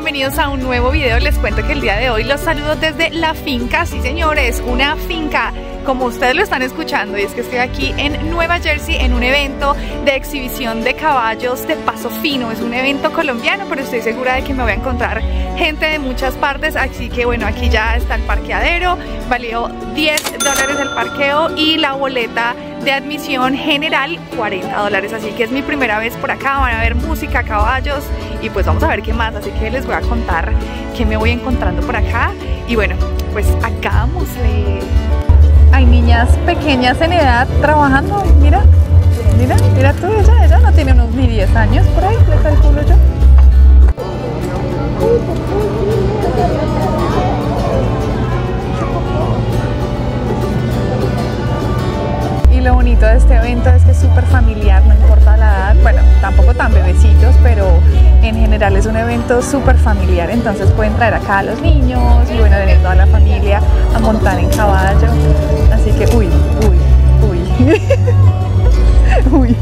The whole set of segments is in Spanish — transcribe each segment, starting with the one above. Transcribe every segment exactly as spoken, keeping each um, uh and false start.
bienvenidos a un nuevo video. Les cuento que el día de hoy los saludo desde la finca, sí señores, una finca como ustedes lo están escuchando, y es que estoy aquí en Nueva Jersey en un evento de exhibición de caballos de paso fino. Es un evento colombiano, pero estoy segura de que me voy a encontrar gente de muchas partes, así que bueno, aquí ya está el parqueadero, valió diez dólares el parqueo y la boleta de admisión general cuarenta dólares, así que es mi primera vez por acá. Van a ver música, caballos y pues vamos a ver qué más, así que les voy a contar qué me voy encontrando por acá y bueno, pues acabámosle. Hay niñas pequeñas en edad trabajando, mira, mira, mira tú, ella, ella no tiene unos ni diez años por ahí, le calculo yo. Y lo bonito de este evento es que es súper familiar, no importa la edad, bueno, tampoco tan bebecitos, pero en general es un evento súper familiar, entonces pueden traer acá a los niños y bueno, tener toda la familia a montar en caballo, así que uy, uy, uy, uy.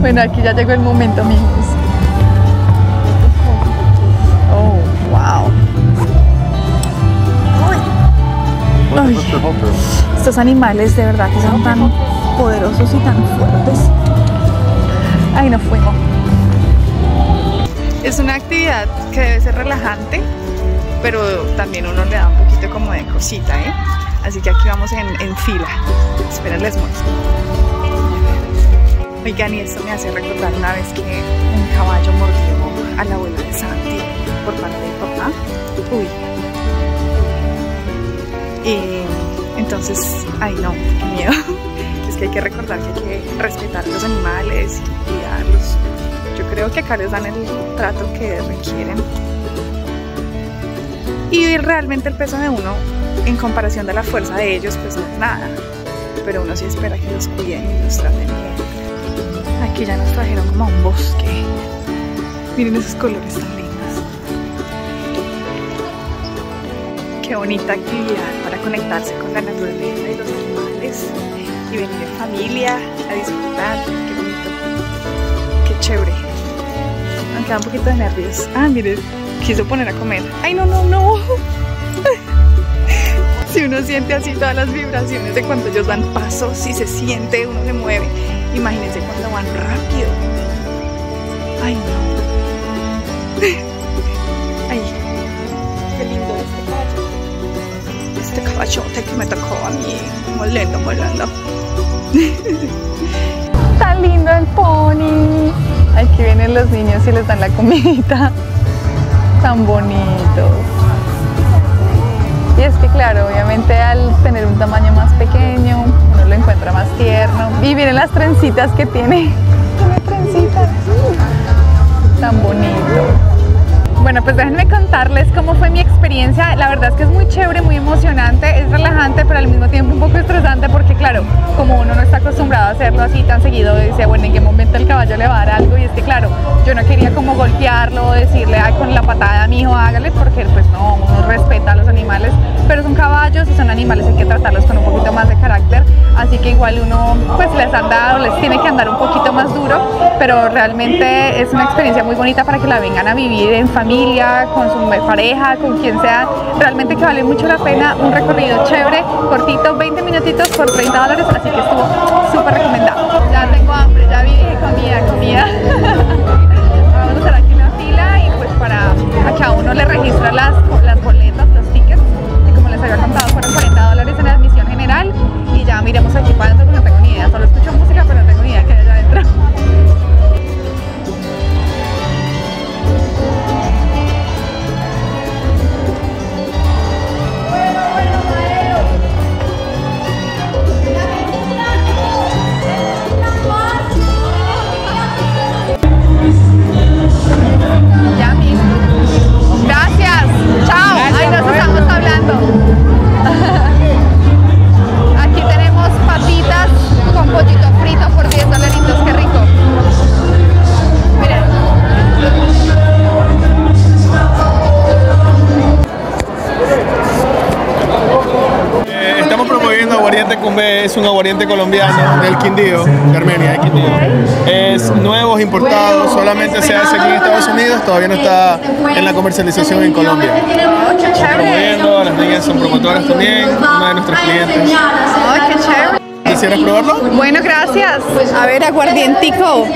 Bueno, aquí ya llegó el momento, amigos. Oh, wow. Uy. Estos animales de verdad que son tan poderosos y tan fuertes. Ay, no fuimos. Es una actividad que debe ser relajante, pero también uno le da un poquito como de cosita, ¿eh? Así que aquí vamos en, en fila. Espera el almuerzo. Oigan, y esto me hace recordar una vez que un caballo mordió a la abuela de Santi por parte de papá. Uy. Eh, entonces, ay no, qué miedo. Es que hay que recordar que hay que respetar los animales y cuidarlos. Yo creo que acá les dan el trato que requieren. Y realmente el peso de uno, en comparación de la fuerza de ellos, pues no es nada. Pero uno sí espera que los cuiden y los traten bien. Aquí ya nos trajeron como a un bosque. Miren esos colores tan lindos. Qué bonita actividad para conectarse con la naturaleza y los animales. Y venir en familia a disfrutar. Qué bonito. Qué chévere. Aunque da un poquito de nervios. Ah, miren, quiso poner a comer. Ay, no, no, no. Si uno siente así todas las vibraciones de cuando ellos dan pasos, si se siente, uno se mueve. Imagínense cuando van rápido. Ay, no. Ay, qué lindo este caballo. Este caballote que me tocó a mí. Molendo, molendo. Está lindo el pony. Aquí vienen los niños y les dan la comidita. Tan bonitos. Y es que claro, obviamente al tener un tamaño más pequeño, uno lo encuentra más tierno. Y miren las trencitas que tiene. Tiene trencitas. Tan bonito. Bueno, pues déjenme contarles cómo fue mi experiencia. La verdad es que es muy chévere, muy emocionante, es relajante, pero al mismo tiempo un poco estresante porque claro, como uno no está acostumbrado a hacerlo así tan seguido, dice, bueno, ¿en qué momento el caballo le va a dar algo? Y es que claro, yo no quería como golpearlo, decirle, ay, con la patada, mijo, hágale, porque pues no, uno respeta a los animales, pero son caballos y son animales, hay que tratarlos con un poquito más de carácter, así que igual uno pues les anda, o les tiene que andar un poquito más duro, pero realmente es una experiencia muy bonita para que la vengan a vivir en familia, con su pareja, con quien sea. Realmente que vale mucho la pena, un recorrido chévere, cortito, veinte minutitos por treinta dólares, así que estuvo súper recomendado. Ya tengo hambre, ya vi comida, comida. Vamos a estar aquí en la fila y pues para que a uno le registra las, las boletas, los tickets, que como les había contado fueron cuarenta dólares en la admisión general y ya miremos aquí para adentro porque no tengo ni idea, solo escucho música pero no tengo ni idea que hay allá adentro. Gracias. Chao. Gracias. Ay, no, aguardiente cumbé es un aguardiente colombiano del Quindío, de Armenia, de Quindío. Es nuevo, importado, solamente se hace aquí en Estados Unidos, todavía no está en la comercialización en Colombia. Estamos promoviendo, las niñas son promotoras también, una de nuestras clientes. ¡Ay, qué chévere! ¿Quisieras probarlo? Bueno, gracias. A ver, aguardientico.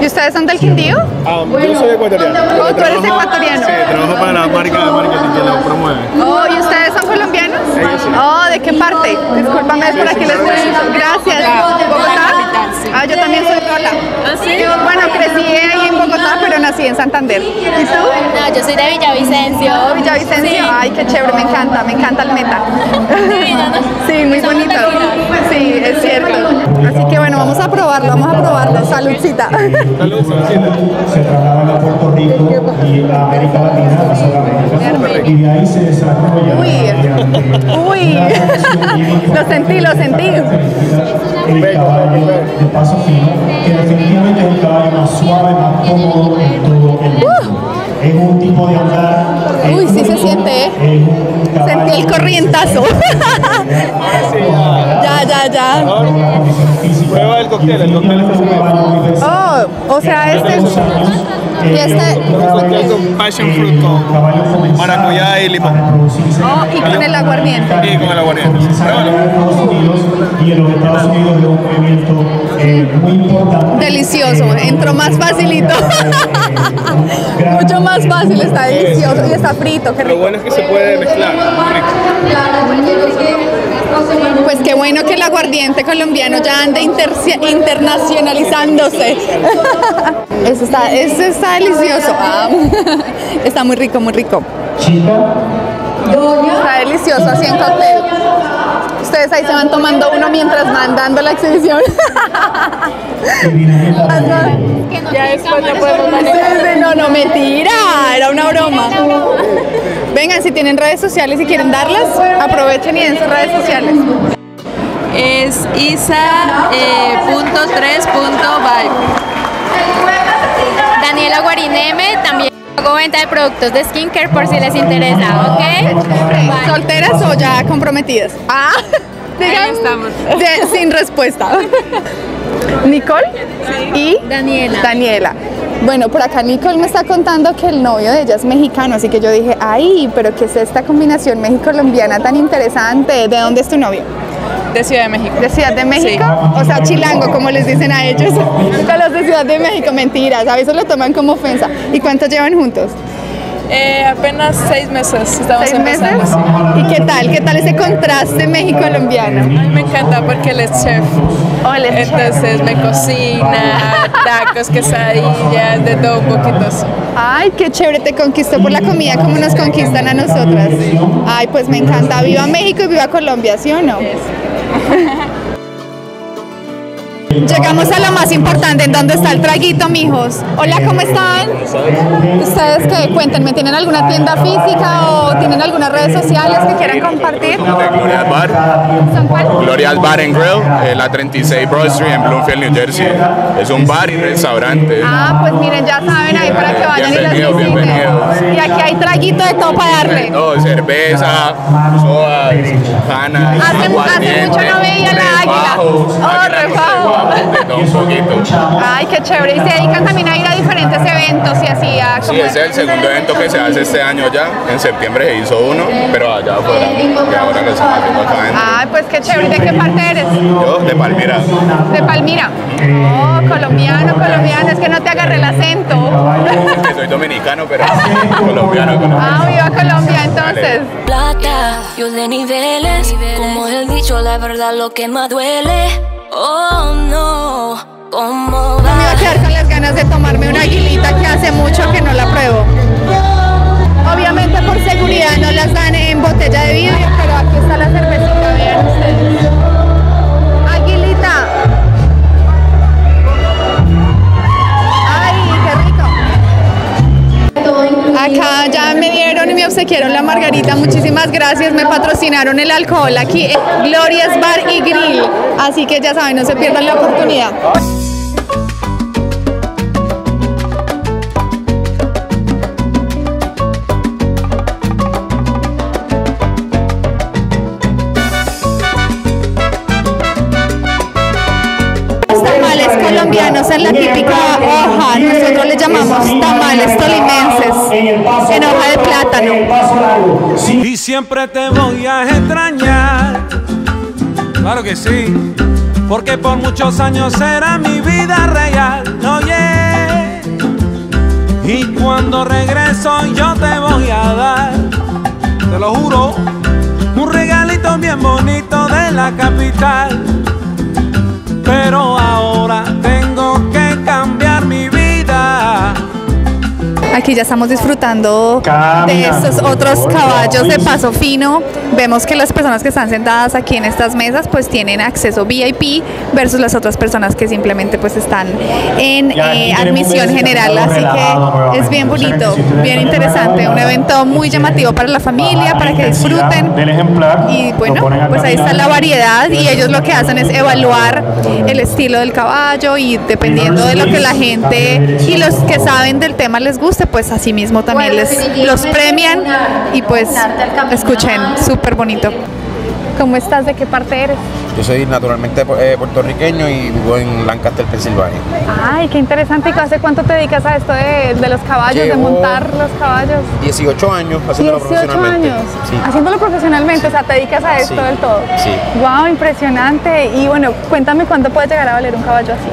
¿Y ustedes son del Quindío? Ah, yo soy ecuatoriano. Oh, ¿tú eres ecuatoriano? Sí, trabajo para la marca de marketing que lo promueve. Oh, ¿y ustedes son colombianos? Sí, sí. Oh, ¿de qué parte? Discúlpame, sí, por aquí sí, les pregunto. Gracias. ¿Bogotá? Ah, yo también soy Lola. ¿Ah, sí? Bueno, crecí ahí en Bogotá, pero nací en Santander. ¿Y tú? No, yo soy de Villavicencio. Oh, Villavicencio. Sí. Ay, qué chévere, me encanta, me encanta el meta. Sí, ¿no? Sí, muy bonito. Sí, es cierto. Así que bueno, vamos a probarlo, vamos a probarlo. Saludcita. Salud, se trasladaban a Puerto Rico y a América Latina, a Santander. Y de ahí se desarrolla. Uy, uy. Lo sentí, lo sentí. El caballo de paso fino, que definitivamente es un caballo más suave, más cómodo en todo el mundo. Es un tipo de andar. Uy, sí se siente, ¿eh? Sentí el corrientazo. Ya, ya, ya. Prueba el cóctel, el cóctel es un caballo. Oh, o sea, este es... Y este... con passion fruit, con maracuyá y limón. Oh, y con el aguardiente. Y con el aguardiente. Y en los Estados Unidos es un movimiento muy importante. Delicioso, entró más facilito. Mucho más fácil, está delicioso y está frito, qué rico. Lo bueno es que se puede mezclar. Pues qué bueno que el aguardiente colombiano ya anda internacionalizándose. Eso está, eso está delicioso. Ah, está muy rico, muy rico. Está delicioso así en cóctel. Ustedes ahí se van tomando uno mientras van dando la exhibición. Ya después no podemos manejar. No, no, mentira. Era una broma. Vengan, si tienen redes sociales y quieren darlas, aprovechen y den sus redes sociales. Es isa punto tres punto vibe. Daniela Guarineme, también hago venta de productos de skincare por si les interesa, ¿ok? ¿Solteras o ya comprometidas? Ah, digan, estamos. De, sin respuesta. Nicole y Daniela. Daniela. Bueno, por acá Nicole me está contando que el novio de ella es mexicano, así que yo dije, ay, pero ¿qué es esta combinación México-colombiana tan interesante? ¿De dónde es tu novio? De Ciudad de México. ¿De Ciudad de México? Sí. O sea, chilango, como les dicen a ellos. A los de Ciudad de México, mentiras, a veces lo toman como ofensa. ¿Y cuánto llevan juntos? Eh, apenas seis meses. Estamos ¿Seis meses? Sí. ¿Y qué tal? ¿Qué tal ese contraste México-colombiano? Me encanta porque él es chef. Oh, él es Entonces chef. me cocina, tacos, quesadillas, de todo un poquito así. Ay, qué chévere, te conquistó por la comida como nos conquistan a nosotras. Sí. Ay, pues me encanta. Viva México y viva Colombia, ¿sí o no? Yes. Llegamos a lo más importante, ¿en dónde está el traguito, mijos? Hola, ¿cómo están? ¿Ustedes qué? Cuéntenme, ¿tienen alguna tienda física o tienen algunas redes sociales que quieran compartir? De Gloria's Bar. ¿Son cuál? Gloria's Bar and Grill, eh, la treinta y seis Broad Street en Bloomfield, New Jersey. Es un bar y restaurante. Ah, pues miren, ya saben ahí para que vayan y los visiten. Y aquí hay traguito de todo para darle. No, cerveza, sodas, canas, aguardiente. Hace mucho no veía la águila. Oh, refajo. Ay, qué chévere. Y se dedican también a ir a diferentes eventos y así a... Sí, ese es el segundo evento que se hace este año ya. En septiembre se hizo uno, pero allá afuera. Y ahora lo estamos haciendo acá adentro. Ay, pues qué chévere. ¿De qué parte eres? Yo, de Palmira. ¿De Palmira? Oh, colombiano, colombiano. Es que no te agarré el acento. Es que soy dominicano, pero colombiano, colombiano. Ah, viva Colombia, entonces. Plata, yo de niveles. Como es el dicho, la verdad lo que más duele. Oh no, ¿cómo va? Me voy a quedar con las ganas de tomarme una aguilita que hace mucho que no la pruebo. Obviamente por seguridad no las dan en botella de vidrio, pero aquí está la cervecita, vean ustedes. Aguilita. Ay, qué rico. Acá ya me dieron y me obsequiaron la margarita, muchísimas gracias, me patrocinaron el alcohol aquí en Gloria's Bar and Grill. Así que ya saben, no se pierdan la oportunidad. comamos tamales tolimenses en hoja de plátano. Y siempre te voy a extrañar, claro que sí, porque por muchos años era mi vida real, oye. Y cuando regreso yo te voy a dar, te lo juro, un regalito bien bonito de la capital. Pero ahora tengo que cambiar mi vida. Aquí ya estamos disfrutando de estos otros caballos de paso fino. Vemos que las personas que están sentadas aquí en estas mesas pues tienen acceso V I P versus las otras personas que simplemente pues están en eh, admisión general. Así que es bien bonito, bien interesante, un evento muy llamativo para la familia, para que disfruten. Y bueno, pues ahí está la variedad y ellos lo que hacen es evaluar el estilo del caballo y dependiendo de lo que la gente y los que saben del tema les guste, pues así mismo también bueno, les los premian una, y pues escuchen, súper bonito. ¿Cómo estás? ¿De qué parte eres? Yo soy naturalmente eh, puertorriqueño y vivo en Lancaster, Pensilvania. Ay, qué interesante. ¿Y hace cuánto te dedicas a esto de, de los caballos, Llevo de montar los caballos? dieciocho años haciéndolo profesionalmente. dieciocho años, sí. Haciéndolo profesionalmente, sí. O sea, te dedicas a esto sí. del todo. Sí. Wow, impresionante. Y bueno, cuéntame cuánto puede llegar a valer un caballo así.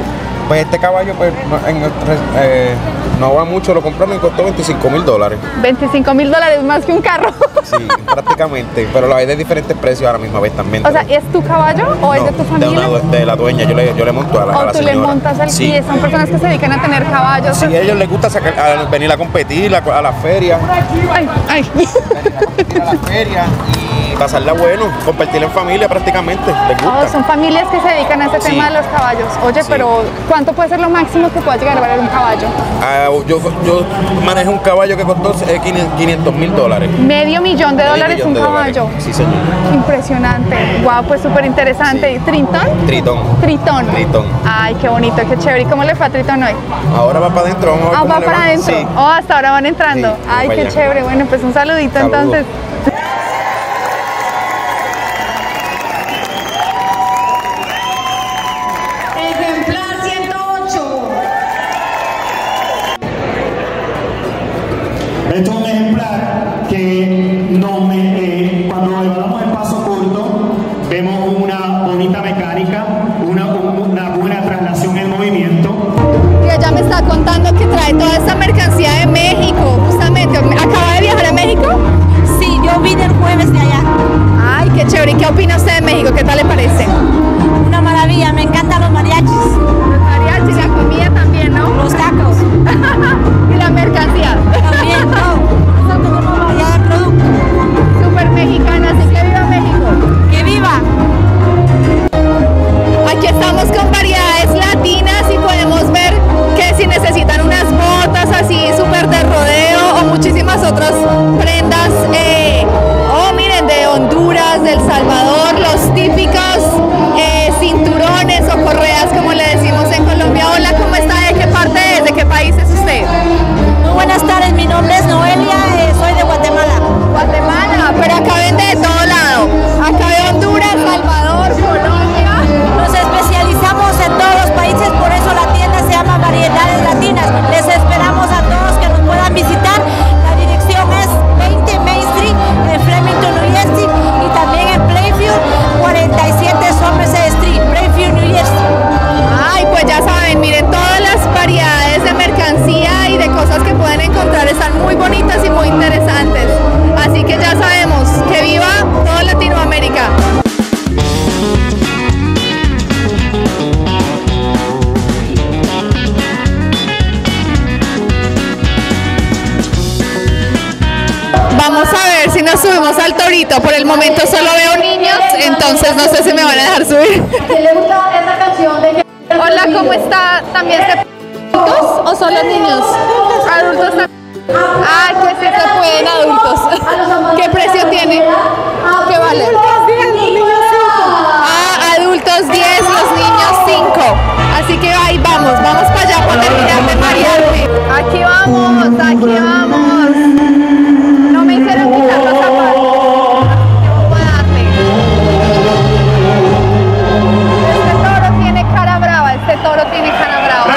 Pues este caballo, pues, en, eh, no va mucho, lo compramos y costó veinticinco mil dólares. veinticinco mil dólares, más que un carro. Sí, prácticamente, pero lo hay de diferentes precios ahora mismo, a veces también. O sea, ¿es tu caballo o no, es de tu familia? De, una, de la dueña, yo le, yo le monto a la, a la señora. O tú le montas al sí. pie, son personas que se dedican a tener caballos. Sí, a ellos les gusta sacar, a venir a competir, a, a la feria. Ay, ay. Venir a competir a la feria y pasarla bueno, compartirla en familia prácticamente, les gusta. Oh, son familias que se dedican a ese sí. tema de los caballos. Oye, sí. pero ¿cuánto puede ser lo máximo que pueda llegar a valer un caballo? Ah, yo, yo manejo un caballo que costó eh, quinientos mil dólares. Medio millón de Medio dólares millón un de caballo. Dólares. Sí, señor. Impresionante. Wow, pues súper interesante. Sí. ¿Tritón? Tritón. Tritón. Tritón. Ay, qué bonito, qué chévere. ¿Cómo le fue a Tritón hoy? Ahora va para adentro. Vamos a ver ah, va para adentro. Sí. Oh, hasta ahora van entrando. Sí, Ay, qué allá. chévere. Bueno, pues un saludito Saludo. entonces. Esto es un ejemplar que no me, eh, cuando evaluamos el paso corto vemos una bonita mecánica, una, una buena traslación en movimiento. Y ella me está contando que trae toda esta mercancía de México, justamente. ¿Acaba de viajar a México? Sí, yo vine el jueves de allá. Ay, qué chévere. ¿Y qué opina usted de México? ¿Qué tal le parece? Una maravilla, me encantan los mariachis. Los mariachis, la comida también, ¿no? Los tacos. Y la mercancía. También, no. Eso todo lo variado, no. Súper mexicana, así que viva México. ¡Que viva! Aquí estamos con variedades latinas y podemos ver que si necesitan unas botas así súper de rodeo o muchísimas otras prendas. Eh, oh, miren, de Honduras, de El Salvador, los típicos. Eh, cinturones o correas, como le decimos en Colombia. Hola, ¿cómo está? ¿De qué parte es? ¿De qué país es usted? Muy buenas tardes, mi nombre es Noelia, eh, soy de Guatemala. Guatemala, pero acá vende de todo lado. Acá de Honduras, Salvador, Colombia. Nos especializamos en todos los países, por eso la tienda se llama Variedades Latinas. Les esperamos a todos que nos puedan visitar. La dirección es veinte Main Street, en Flemington, New Jersey, y también en Plainfield. cuarenta y siete Somerset Street, Plainfield, New Jersey. Ay, pues ya saben, miren, todas las variedades de mercancía y de cosas que pueden encontrar están muy bonitas y muy interesantes. Así que ya sabemos, que viva toda Latinoamérica. Vamos a ver si nos subimos al torito. Por el momento solo veo niños, entonces no sé si me van a dejar subir. Hola, ¿cómo está? ¿También se pueden adultos o solo niños? Adultos también. Ah, que sí se pueden adultos. ¿Qué precio tiene? ¿Qué vale? Ah, adultos diez, los niños cinco. Así que ahí vamos, vamos para allá para terminar de marearme. Aquí vamos, aquí vamos. Quiero quitar los zapatos. No puedo darle. Este toro tiene cara brava, este toro tiene cara brava.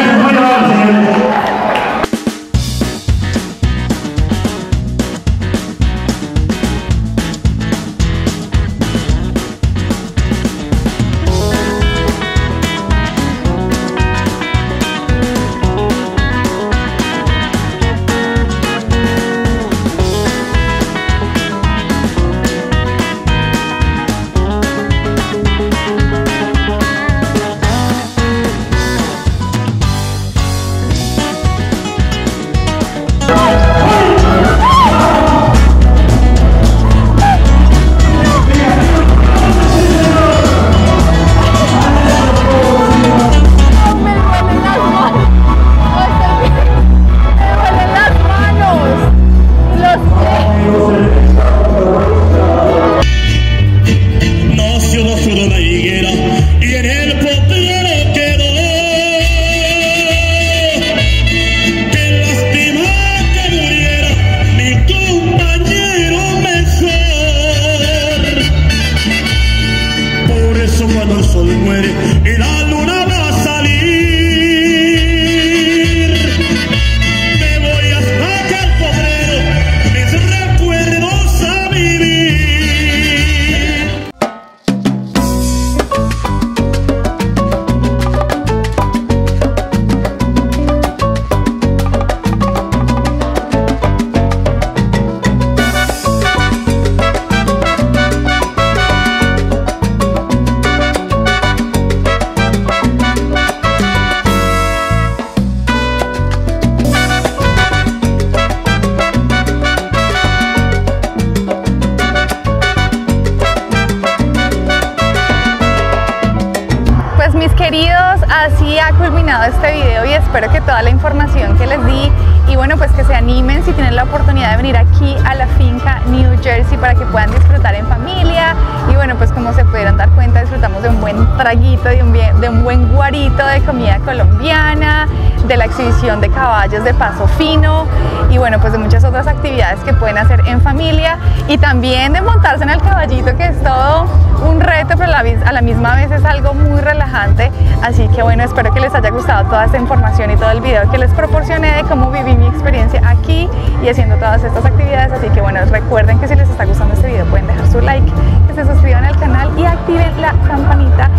acá culminado este video y espero que toda la información que les di y bueno, pues que se animen si tienen la oportunidad de venir aquí a la finca New Jersey para que puedan disfrutar en familia. Y bueno, pues como se pudieron dar cuenta, disfrutamos de un buen traguito, de un, bien, de un buen guarito de comida colombiana, de la exhibición de caballos de paso fino y bueno, pues de muchas otras actividades que pueden hacer en familia y también de montarse en el caballito, que es todo un reto, pero a la misma vez es algo muy relajante. Así que bueno, espero que les haya gustado toda esta información y todo el video que les proporcioné de cómo viví mi experiencia aquí y haciendo todas estas actividades. Así que bueno, recuerden que si les está gustando este video pueden dejar su like, que se suscriban al canal y activen la campanita